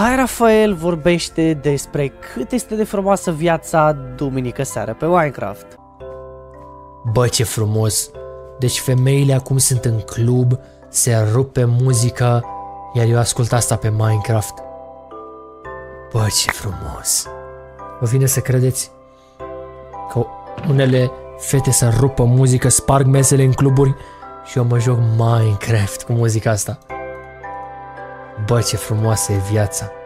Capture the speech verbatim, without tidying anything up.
Aia Rafael vorbește despre cât este de frumoasă viața duminică seara pe Minecraft. Bă, ce frumos! Deci femeile acum sunt în club, se rupe muzica, iar eu ascult asta pe Minecraft. Bă, ce frumos! Vă vine să credeți că unele fete se rupă muzică, sparg mesele în cluburi și eu mă joc Minecraft cu muzica asta. Bă, ce frumoasă e viața!